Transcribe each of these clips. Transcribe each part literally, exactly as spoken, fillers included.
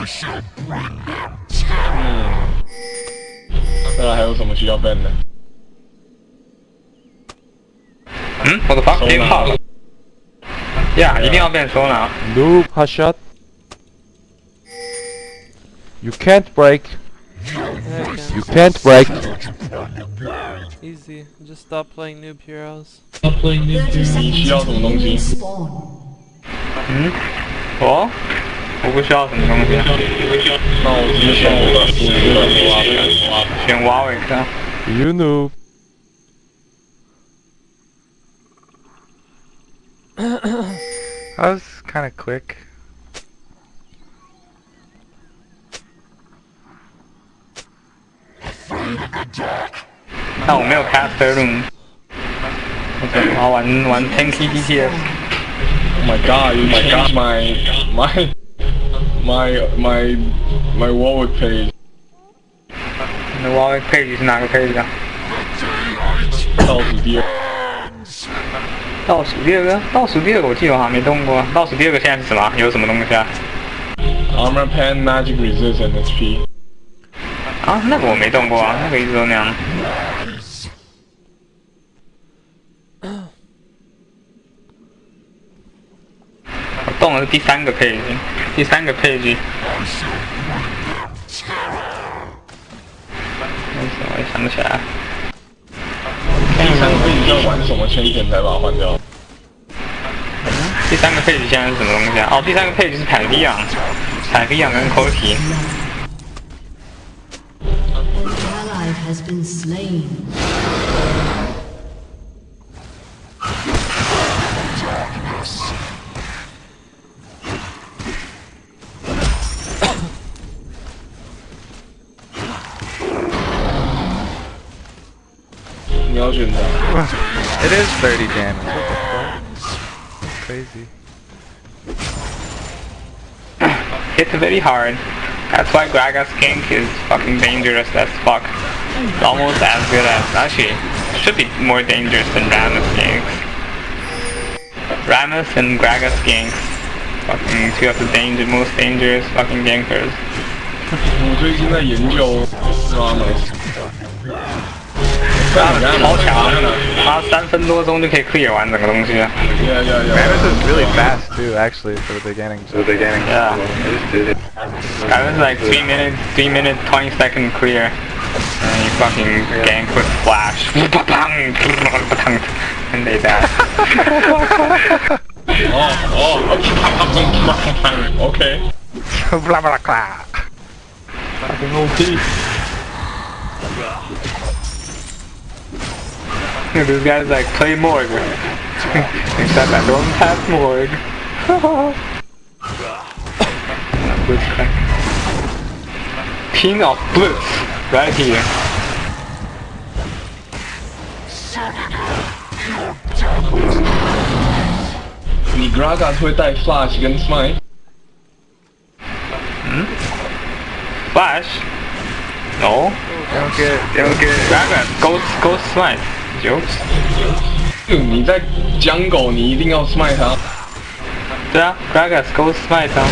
I shall bring them terror! Här måste jag bända. Mm? What the fuck? Din hall. Yeah, you need to now. No, Hashad. You can't break. Okay. You can't break. Easy. Just stop playing noob heroes. Stop playing noob heroes. Hmm? What? 我不需要什么东西，那我直接先挖呗，先挖我一下。You know. That was kind of quick. But I haven't cast the room. I'm playing ten K D T S. Oh my god! Oh my god! My my. My my my wallet page. The wallet page is not okay.倒数第二，倒数第二个，倒数第二个我记得我好像没动过。倒数第二个现在是什么？有什么东西啊 ？Armor pen, magic resist, and S P。啊，那个我没动过啊，那个一直都那样。我动的是第三个page。 第三个配置，我也想不起来。第三个配置要玩什么圈钱才把它换掉？第三个配置现在是什么东西啊？哦，第三个配置是坦比昂，坦比昂跟科提。It is thirty damage. What the fuck? Crazy. Hits very hard. That's why Gragas gank is fucking dangerous as fuck. It's almost as good as actually it should be more dangerous than Rammus ganks. Rammus and Gragas ganks. Fucking two of the danger most dangerous fucking gankers. I'm currently studying Rammus. 超强，他三分多钟就可以clear完整个东西。Yeah, yeah, yeah. Rammus is really fast too, actually, for the beginning. For the beginning. Yeah. Rammus is like three minutes, three minute, twenty second clear, and you fucking gank with flash, and they die. Oh, oh, okay. Blah blah blah. Fucking O P. This guy's like, play Morg. Except I don't have Morg. King of Blitz, right here. You Gragas 会带 Flash 跟 Smite？ 嗯 ？Flash？ No. Don't get, don't get. Gragas, go, go Smite. Jokes. 你在jungle，你一定要 smite 他。对啊 ，Gragas go smite 他。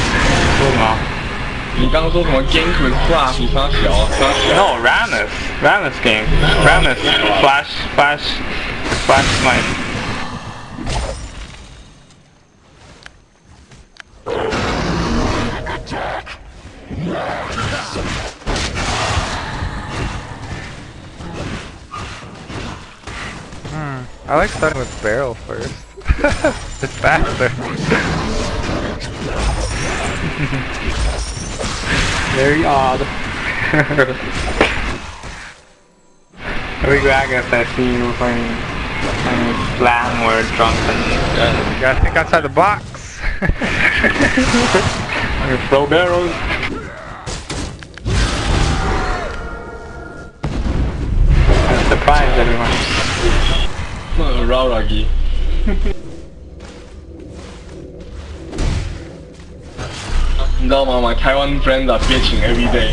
说什么？你刚刚说什么 gank with flash？ 你杀小啊，杀小。No Rammus, Rammus gank, Rammus flash, flash, flash smite. I like starting with barrel first. It's faster. Very odd. Every Gragas I see you playing slam or drunk and you gotta think outside the box. I'm gonna throw barrels. I surprised everyone. Rauragi. You know, my Taiwan friends are bitching every day.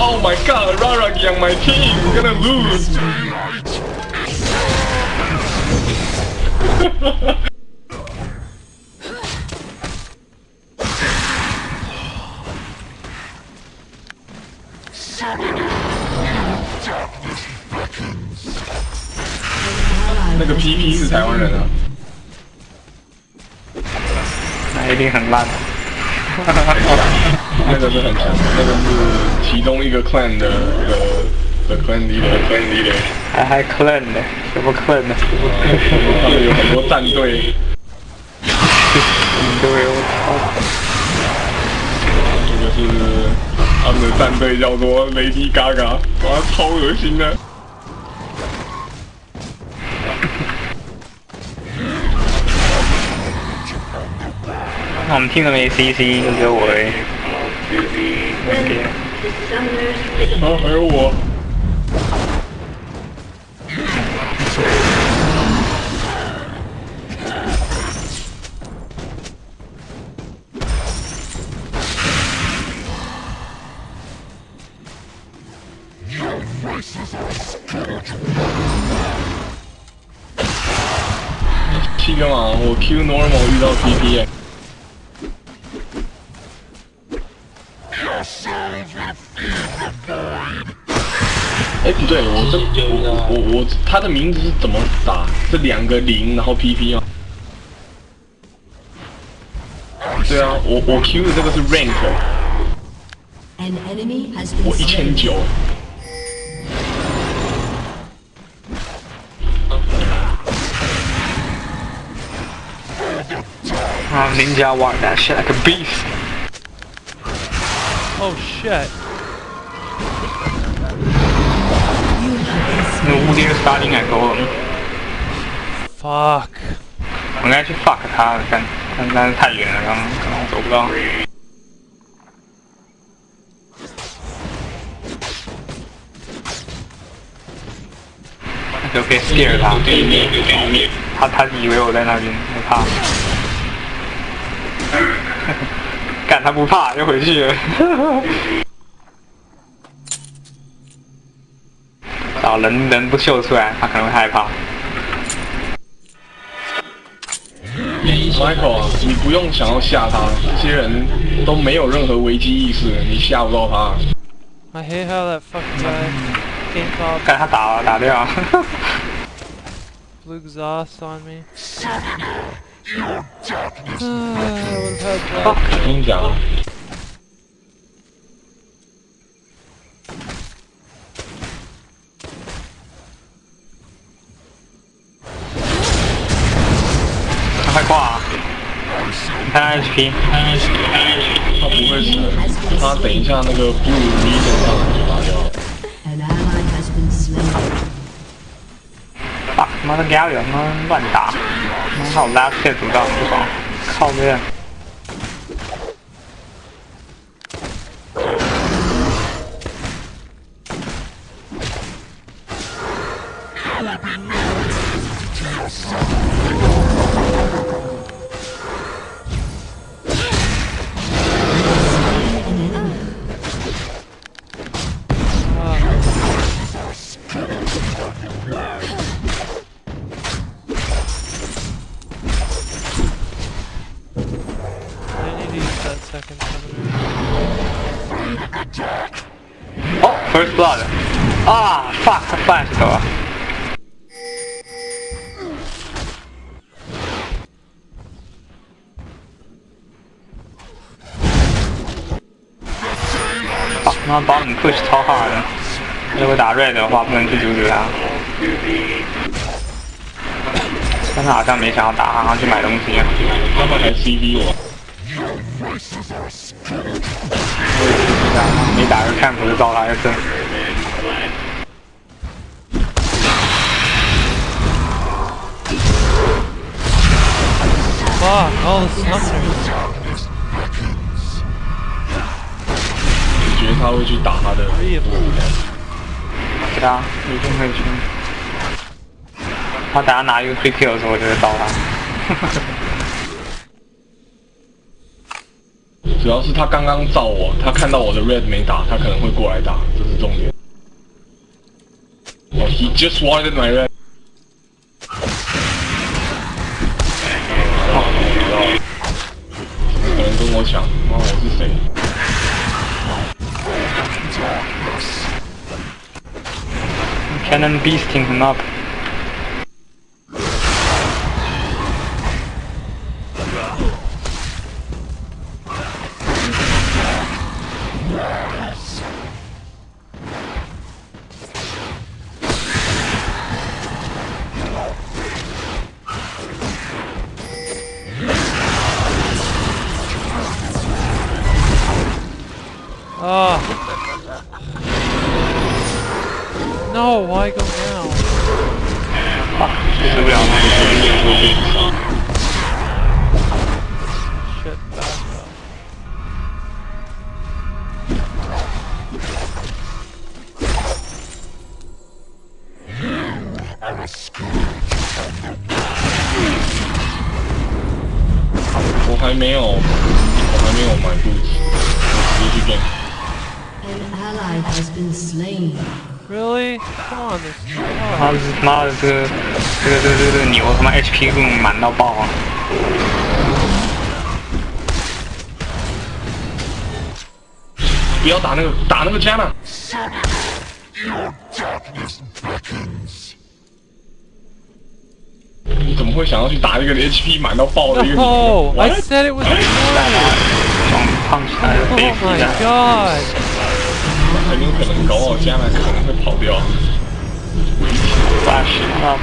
Oh my god, Rauragi on my team! We're gonna lose! 那个皮皮是台湾人啊，那一定很烂。那个是很强，那个是其中一个 clan 的的 clan leader clan leader， 还还 clan 呢？什么 clan 呢？他们有很多战队。对，我操！这个是。 他们的战队叫做 Lady Gaga， 哇，超恶心的！我们听都没 C C， 只有我哎。啊，还有我。七个嘛，我 Q normal 遇到 P P 哎。哎，不对，我这我我我他的名字是怎么打？是两个零，然后 P P 吗？对啊，我我 Q 的这个是 rank， 我一千九。 Oh, ninja walk that shit like a beast. Oh shit. No, we're starting at golem. Fuck. 我应该去 fuck 他，但但但是太远了，刚刚走不到。就别 scare 他，他他以为我在那边，他怕。 干他不怕，又回去了。找人人不秀出来，他可能会害怕。Michael， 你不用想要吓他，这些人都没有任何危机意识，你吓不到他。I hate how that fucking guy came off. 干他打打掉。Blue exhaust on me. 我跟你讲，他还挂，看 H P， 看 H P， 他不会死，他等一下那个 blue legion 上来就打掉了。啊，他妈的 Galio， 他妈乱打。 靠拉线阻挡不好，靠边。Oh, first blood. Ah, fuck, I flashed though. Fuck, I'm gonna bomb and push so hard. If I hit red, I can't go to him. But he好像没想要打，好像去买东西。他们还 C D 我。 没打个看图就遭他一次。哇，好强！你觉得他会去打他的？对啊，一定会去。他等下拿一个 free kill 的时候，我就会刀他。主要是他刚刚照我，他看到我的 red 没打，他可能会过来打，这是重点。Oh, he just wanted my red. 有人跟我抢，妈，我是谁？ and I'm beasting him up. Oh. No, why go down? Shit, back up. I'm a scourge. My boots. Let's do it again. An ally has been slain. Really? Come on, this is hard. Your darkness beckons. No, I said it was annoying. Oh my god. 肯定可能搞我将来可能会跑掉。Flash up.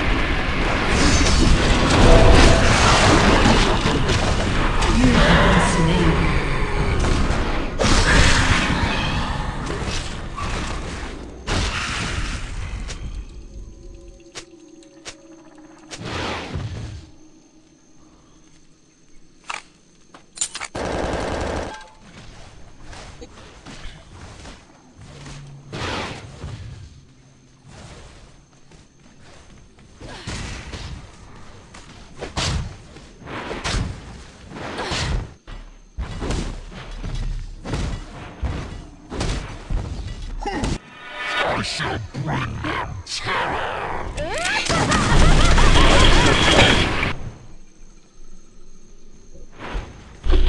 I shall bring them terror.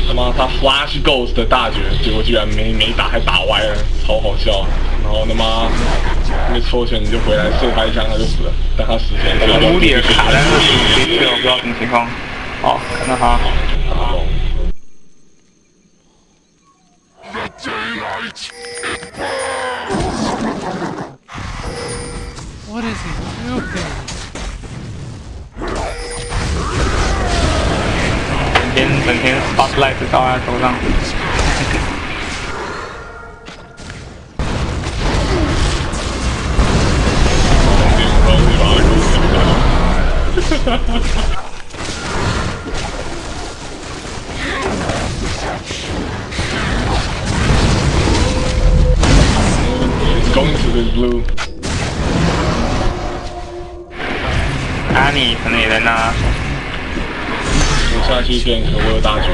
他妈，他 Flash Ghost 的大绝，结果居然没没打，还打歪了，超好笑。然后他妈没抽血你就回来射他一枪，他就死了。但他死前他无理卡在那里，这种标准情况。好，看到他。The daylight it burns. What is he doing? In the hill, spotlight is our program. He's going to this blue. Annie 可能也在那。我下去变成我有大绝。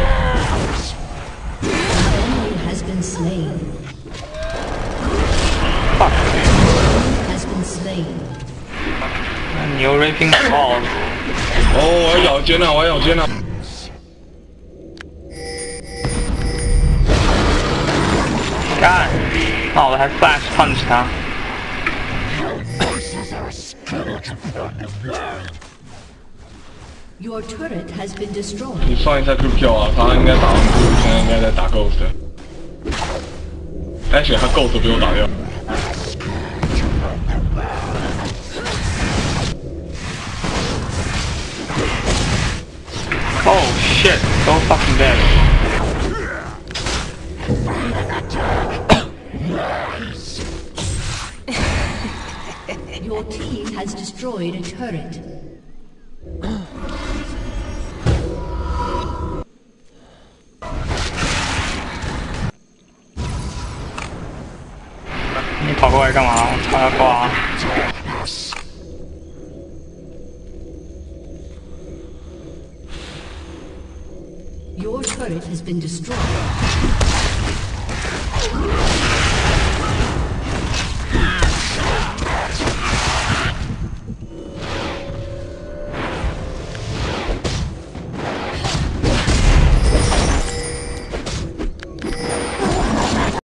你又 raping ball。哦，我要咬肩了，我要咬肩了。干！那我还 flash punch 他。 Your turret has been destroyed. You saw that group kill. I thought he was going to kill Ghost. Actually, he Ghost didn't kill him. Oh shit! So fucking dead. Your team has destroyed a turret. Why come on? Come on. Your turret has been destroyed.